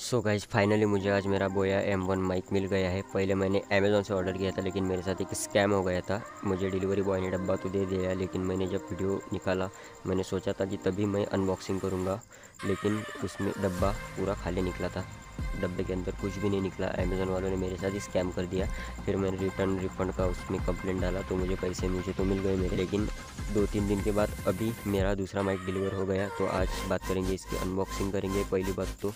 So guys finally मुझे आज मेरा बोया M1 माइक मिल गया है। पहले मैंने Amazon से ऑर्डर किया था, लेकिन मेरे साथ एक स्कैम हो गया था। मुझे डिलीवरी बॉय ने डब्बा तो दे दिया, लेकिन मैंने जब वीडियो निकाला मैंने सोचा था कि तभी मैं अनबॉक्सिंग करूँगा, लेकिन उसमें डब्बा पूरा खाली निकला था। डब्बे के अंदर कुछ भी नहीं निकला। अमेज़न वालों ने मेरे साथ ही स्कैम कर दिया। फिर मैंने रिटर्न रिफंड का उसमें कंप्लेंट डाला, तो मुझे पैसे मुझे तो मिल गए मेरे, लेकिन 2-3 दिन के बाद अभी मेरा दूसरा माइक डिलीवर हो गया। तो आज बात करेंगे इसकी, अनबॉक्सिंग करेंगे। पहली बात तो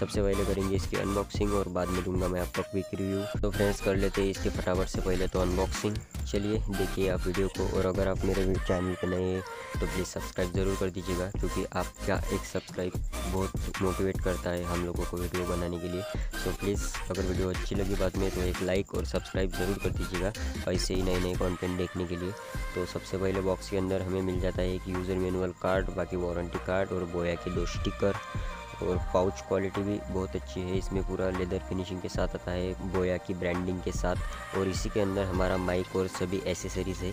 सबसे पहले करेंगे इसकी अनबॉक्सिंग और बाद में दूंगा मैं आपको क्विक रिव्यू। तो फ्रेंड्स कर लेते हैं इसके फटाफट से पहले तो अनबॉक्सिंग। चलिए देखिए आप वीडियो को, और अगर आप मेरे चैनल पर नए हैं तो प्लीज़ सब्सक्राइब ज़रूर कर दीजिएगा, क्योंकि आपका एक सब्सक्राइब बहुत मोटिवेट करता है हम लोगों को वीडियो बनाने के लिए। सो प्लीज़ अगर वीडियो अच्छी लगी बाद में तो एक लाइक और सब्सक्राइब ज़रूर कर दीजिएगा ऐसे ही नए नए कंटेंट देखने के लिए। तो सबसे पहले बॉक्स के अंदर हमें मिल जाता है एक यूज़र मैनुअल कार्ड, बाकी वारंटी कार्ड और बोया के 2 स्टिकर। और पाउच क्वालिटी भी बहुत अच्छी है, इसमें पूरा लेदर फिनिशिंग के साथ आता है बोया की ब्रांडिंग के साथ, और इसी के अंदर हमारा माइक और सभी एसेसरीज़ है।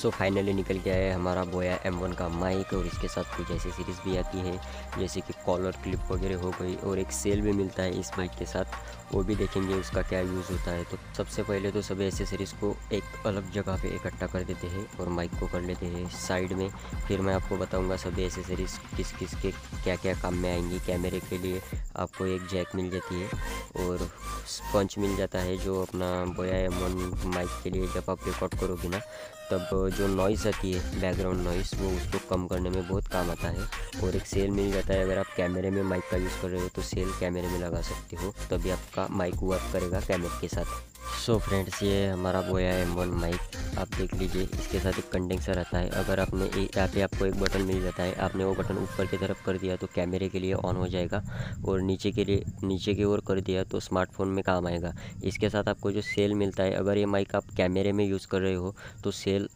सो फाइनली निकल के आया है हमारा बोया M1 का माइक, और इसके साथ कुछ एसेसरीज़ भी आती है जैसे कि कॉलर क्लिप वगैरह हो गई, और एक सेल भी मिलता है इस माइक के साथ, वो भी देखेंगे उसका क्या यूज़ होता है। तो सबसे पहले तो सभी एसेसरीज़ को एक अलग जगह पे इकट्ठा कर देते हैं और माइक को कर लेते हैं साइड में। फिर मैं आपको बताऊँगा सभी एसेसरीज़ किस किस के क्या क्या काम में आएंगी। कैमरे के लिए आपको एक जैक मिल जाती है और स्पंच मिल जाता है, जो अपना बोया M1 माइक के लिए जब आप रिकॉर्ड करोगे ना, तब जो नॉइज़ आती है बैकग्राउंड नॉइज़, वो उसको कम करने में बहुत काम आता है। और एक सेल मिल जाता है, अगर आप कैमरे में माइक का यूज़ कर रहे हो तो सेल कैमरे में लगा सकते हो, तभी आपका माइक वर्क करेगा कैमरे के साथ। सो फ्रेंड्स ये हमारा बोया M1 माइक आप देख लीजिए। इसके साथ एक कंडेंसर आता है, अगर आपने यहाँ पे आपको एक बटन मिल जाता है, आपने वो बटन ऊपर की तरफ कर दिया तो कैमरे के लिए ऑन हो जाएगा, और नीचे के लिए नीचे की ओर कर दिया तो स्मार्टफोन में काम आएगा। इसके साथ आपको जो सेल मिलता है, अगर ये माइक आप कैमरे में यूज़ कर रहे हो तो सेल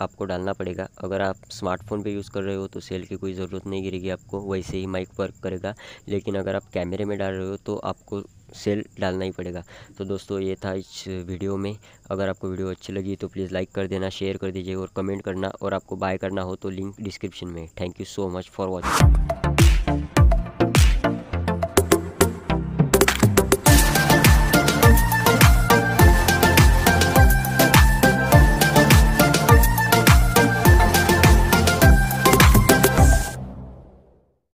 आपको डालना पड़ेगा, अगर आप स्मार्टफोन पे यूज़ कर रहे हो तो सेल की कोई ज़रूरत नहीं गिरेगी आपको, वैसे ही माइक वर्क करेगा। लेकिन अगर आप कैमरे में डाल रहे हो तो आपको सेल डालना ही पड़ेगा। तो दोस्तों ये था इस वीडियो में, अगर आपको वीडियो अच्छी लगी तो प्लीज़ लाइक कर देना, शेयर कर दीजिए और कमेंट करना, और आपको बाय करना हो तो लिंक डिस्क्रिप्शन में। Thank you so much for watching.